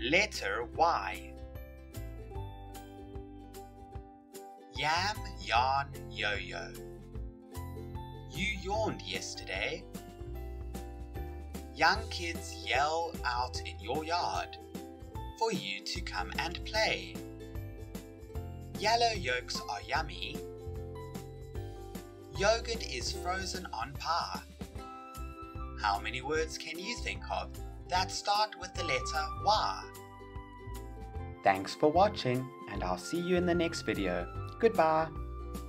Letter Y. Yam, yarn, yo-yo. You yawned yesterday. Young kids yell out in your yard for you to come and play. Yellow yolks are yummy. Yogurt is frozen on par. How many words can you think of that start with the letter Y? Thanks for watching, and I'll see you in the next video. Goodbye.